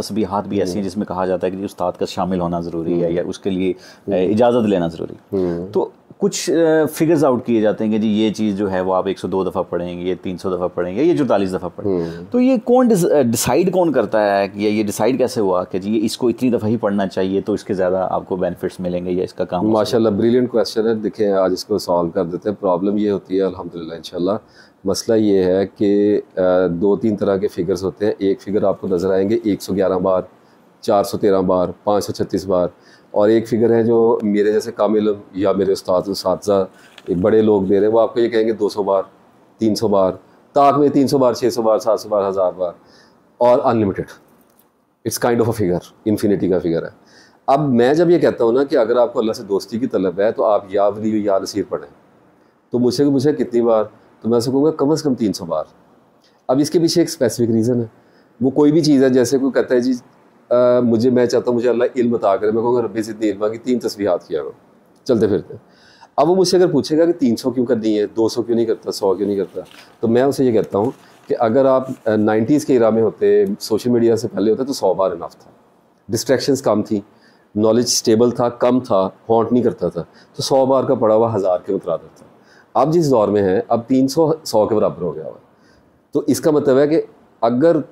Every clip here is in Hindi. तस्बीहात भी ऐसी हैं जिसमें कहा जाता है कि उस्ताद का शामिल होना ज़रूरी है या उसके लिए इजाज़त लेना ज़रूरी है। तो कुछ फिगर्स आउट किए जाते हैं कि जी ये चीज़ जो है वो आप 102 दफ़ा पढ़ेंगे, ये 300 दफ़ा पढ़ेंगे, ये 44 दफ़ा पढ़ेंगे। तो ये कौन डिसाइड करता है कि ये डिसाइड कैसे हुआ कि जी इसको इतनी दफ़ा ही पढ़ना चाहिए तो इसके ज़्यादा आपको बेनिफिट्स मिलेंगे या इसका काम? माशाल्लाह ब्रिलियंट क्वेश्चन है। देखें आज इसको सॉल्व कर देते हैं। प्रॉब्लम ये होती है अल्हम्दुलिल्लाह इंशाल्लाह, मसला ये है कि दो तीन तरह के फिगर्स होते हैं। एक फिगर आपको नज़र आएंगे 111 बार, 413 बार, 536 बार, और एक फिगर है जो मेरे जैसे कामिल या मेरे उस्ताद उस्ताद बड़े लोग दे रहे हैं, वो आपको ये कहेंगे 200 बार, 300 बार, ताक में 300 बार, 600 बार, 700 बार, 1000 बार, और unlimited. It's kind of a figure, infinity का फिगर है। अब मैं जब ये कहता हूँ ना कि अगर आपको अल्लाह से दोस्ती की तलब है तो आप या वली या नसीर पढ़ें, तो मुझसे पूछे कितनी बार, तो मैं कहूँगा कम से कम 300 बार। अब इसके पीछे एक स्पेसिफिक रीज़न है। वो कोई भी चीज़ है, जैसे कोई कहता है जी मैं चाहता हूँ मुझे अल्लाह इल्म अता करे, मैं कहूँगा रब्बी ज़िदनी इल्मा की 3 तस्बीहात किया करो चलते फिरते। अब वो मुझसे अगर पूछेगा कि 300 क्यों करनी है, 200 क्यों नहीं करता, 100 क्यों नहीं करता, तो मैं उसे ये कहता हूँ कि अगर आप 90s के इरा में होते, सोशल मीडिया से पहले होते, तो 100 बार इनफ था। डिस्ट्रैक्शंस कम थी, नॉलेज स्टेबल था, कम था, हॉन्ट नहीं करता था, तो 100 बार का पड़ा हुआ 1000 के मुतरादिफ था। आप जिस दौर में हैं अब 300 100 के बराबर हो गया हुआ। तो इसका मतलब है कि अगर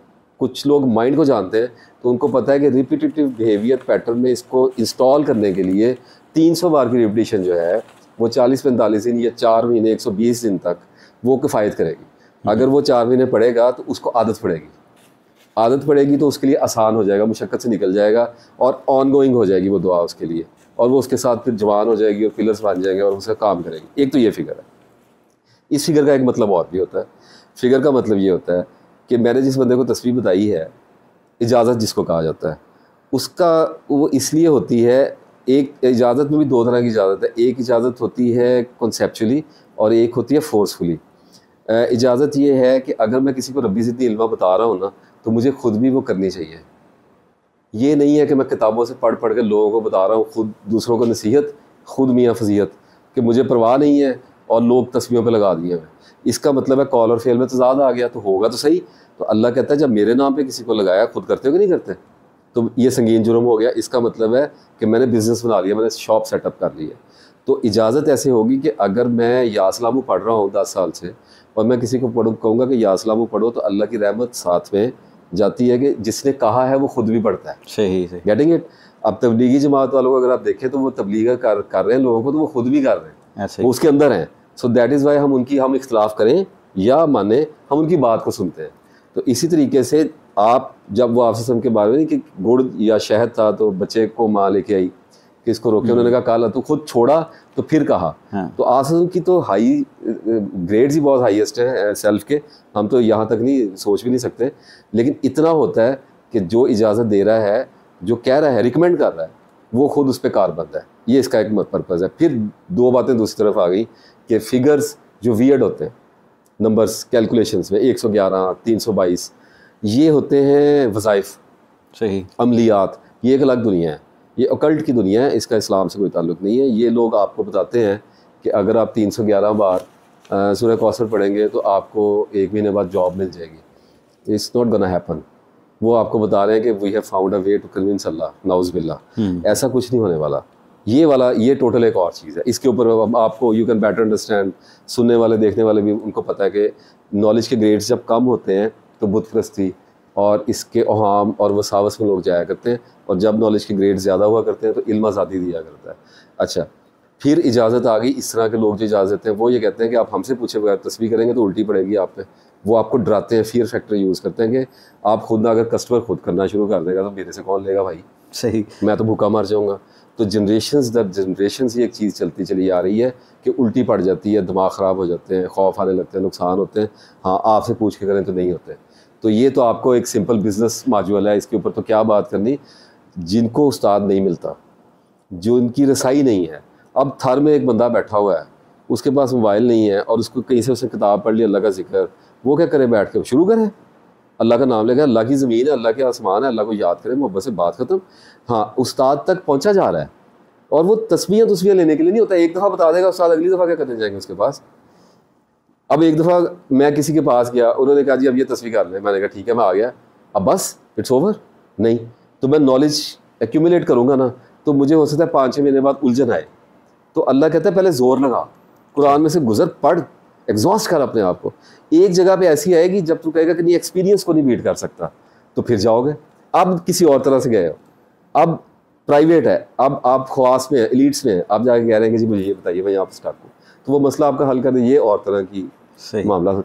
कुछ लोग माइंड को जानते हैं तो उनको पता है कि रिपीटेटिव बिहेवियर पैटर्न में इसको इंस्टॉल करने के लिए 300 बार की रिपीटिशन जो है वो 40-45 दिन या 4 महीने 120 दिन तक वो किफ़ायत करेगी। अगर वो 4 महीने पढ़ेगा तो उसको आदत पड़ेगी तो उसके लिए आसान हो जाएगा, मुशक्क़त से निकल जाएगा और ऑन गोइंग हो जाएगी वो दुआ उसके लिए, और वो उसके साथ फिर जवान हो जाएगी और पिलर्स बन जाएंगे और उसका काम करेगी। एक तो ये फिगर है। इस फिगर का एक मतलब और भी होता है। फिगर का मतलब ये होता है कि मैंने जिस बंदे को तस्बीह बताई है, इजाज़त जिसको कहा जाता है, उसका वो इसलिए होती है, एक इजाज़त में भी दो तरह की इजाज़त है। एक इजाज़त होती है कॉन्सेप्चुअली और एक होती है फोर्सफुली। इजाज़त ये है कि अगर मैं किसी को रब्बी ज़िदनी इल्मा बता रहा हूँ ना तो मुझे ख़ुद भी वो करनी चाहिए। ये नहीं है कि मैं किताबों से पढ़ पढ़ के लोगों को बता रहा हूँ, ख़ुद दूसरों को नसीहत, ख़ुद मियाँ फजीहत कि मुझे परवाह नहीं है और लोग तस्वीरों पे लगा दिए हैं। इसका मतलब है कॉल और फेल में तजाद आ गया, तो होगा तो सही। तो अल्लाह कहता है जब मेरे नाम पे किसी को लगाया, खुद करते हो कि नहीं करते, तो ये संगीन जुर्म हो गया। इसका मतलब है कि मैंने बिज़नेस बना लिया, मैंने शॉप सेटअप कर ली है। तो इजाज़त ऐसे होगी कि अगर मैं यासलामू पढ़ रहा हूँ 10 साल से और मैं किसी को कहूँगा कि यासलामू पढ़ो, तो अल्लाह की रहमत साथ में जाती है कि जिसने कहा है वो खुद भी पढ़ता है। सही सही गेटिंग इट। अब तबलीगी जमात वालों को अगर आप देखें तो वो तबलीग कर रहे हैं लोगों को, तो वो खुद भी कर रहे हैं, वो उसके अंदर हैं। सो दैट इज़ वाई हम इख्तलाफ करें या माने, हम उनकी बात को सुनते हैं। तो इसी तरीके से आप जब वो आपसे के बारे में नहीं कि गुड़ या शहद था तो बच्चे को माँ लेके आई कि इसको रोके, उन्होंने कहा काला, तो खुद छोड़ा तो फिर कहा। हाँ। तो आसम की तो हाई ग्रेड्स ही बहुत हाईएस्ट हैं सेल्फ के, हम तो यहाँ तक नहीं सोच भी नहीं सकते। लेकिन इतना होता है कि जो इजाज़त दे रहा है, जो कह रहा है, रिकमेंड कर रहा है, वो खुद उस पर कार बनता है। ये इसका एक पर्पज़ है। फिर दो बातें दूसरी तरफ आ गई कि फिगर्स जो वियर्ड होते हैं नंबर्स कैलकुलेशंस में, 111, 322, ये होते हैं वज़ाइफ, सही अमलियात। ये एक अलग दुनिया है, ये अकल्ट की दुनिया है, इसका इस्लाम से कोई ताल्लुक़ नहीं है। ये लोग आपको बताते हैं कि अगर आप 311 बार सूरह कौसर पढ़ेंगे तो आपको 1 महीने बाद जॉब मिल जाएगी। It's not gonna happen. वो आपको बता रहे हैं कि we have found a way to convince अल्लाह, नाउज़ बिल्लाह, ऐसा कुछ नहीं होने वाला। ये टोटल एक और चीज़ है। इसके ऊपर आपको यू कैन बेटर अंडरस्टैंड। सुनने वाले देखने वाले भी, उनको पता है कि नॉलेज के ग्रेड्स जब कम होते हैं तो बुत परस्ती और इसके ओहाम और वसावस में लोग जाया करते हैं, और जब नॉलेज के ग्रेड ज़्यादा हुआ करते हैं तो इल्म आज़ादी दिया करता है। अच्छा, फिर इजाज़त आ गई। इस तरह के लोग जो इजाज़त हैं वो ये कहते हैं कि आप हमसे पूछे बगैर तस्बीह करेंगे तो उल्टी पड़ेगी आप पे। वो आपको डराते हैं, फियर फैक्टर यूज़ करते हैं कि आप खुद ना, अगर कस्टमर खुद करना शुरू कर देगा तो मेरे से कौन लेगा भाई, सही, मैं तो भूखा मर जाऊँगा। तो जनरेशंस दर जनरेशंस ये एक चीज़ चलती चली आ रही है कि उल्टी पड़ जाती है, दिमाग ख़राब हो जाते हैं, खौफ आने लगते हैं, नुकसान होते हैं। हाँ, आपसे पूछ के करें तो नहीं होते। तो ये तो आपको एक सिंपल बिजनेस माजूल है, इसके ऊपर तो क्या बात करनी। जिनको उस्ताद नहीं मिलता, जो इनकी रसाई नहीं है, अब थार में एक बंदा बैठा हुआ है, उसके पास मोबाइल नहीं है और उसको कहीं से उसने किताब पढ़ लिया, अल्लाह का जिक्र, वो क्या करे, बैठ के शुरू करें अल्लाह का नाम लेकर, अल्लाह की ज़मीन है, अल्लाह के आसमान है, अल्लाह को याद करें मोहब्बत से, बात खत्म। हाँ, उस्ताद तक पहुँचा जा रहा है और वो तस्बीह तस्बीह लेने के लिए नहीं होता। एक दफ़ा बता देगा उस्ताद, अगली दफ़ा क्या करने जाएंगे उसके पास। अब एक दफ़ा मैं किसी के पास गया, उन्होंने कहा जी अब ये तस्बीह कर ले, मैंने कहा ठीक है, मैं आ गया, अब बस इट्स ओवर। नहीं तो मैं नॉलेज एक्यूमुलेट करूँगा ना, तो मुझे हो सकता है 5-6 महीने बाद उलझन आए। तो अल्लाह कहता है पहले ज़ोर लगा, कुरान में से गुजर, पढ़, एग्जॉस्ट कर अपने आप को। एक जगह पे ऐसी आएगी जब तू कहेगा कि नहीं, एक्सपीरियंस को नहीं बीट कर सकता, तो फिर जाओगे। अब किसी और तरह से गए हो, अब प्राइवेट है, अब आप ख्वास में है, एलिट्स में है, आप जाके कह रहे हैं कि जी मुझे ये बताइए, मैं यहाँ पर स्टार्ट हूँ, तो वो मसला आपका हल कर दे। ये और तरह की मामला होता है।